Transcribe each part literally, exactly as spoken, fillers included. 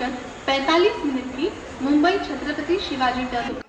बजकर पैंतालीस मिनट की मुंबई छत्रपति शिवाजी टर्मिनस।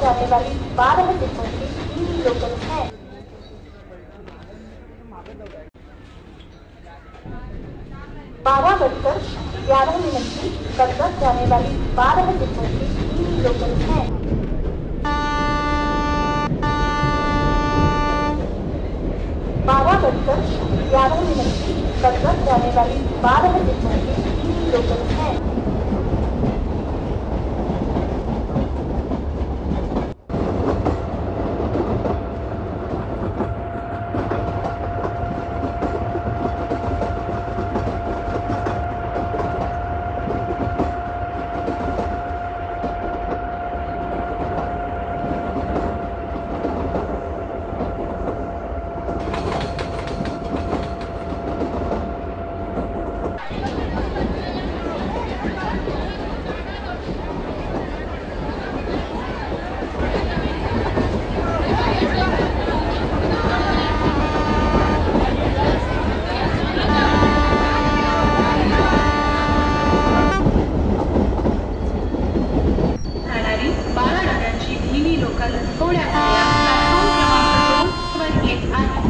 जाने वाली बारह डिब्बों की तीन लोकल है। बारह बजकर ग्यारह मिनट की कटक जाने वाली बारह डिब्बों की तीन लोकल है। बारह बजकर ग्यारह मिनट की कटक जाने वाली बारह डिब्बों की तीन लोकल है। थोड्या वेळात प्लॅटफॉर्म क्रमांक दोन वर येत आहे।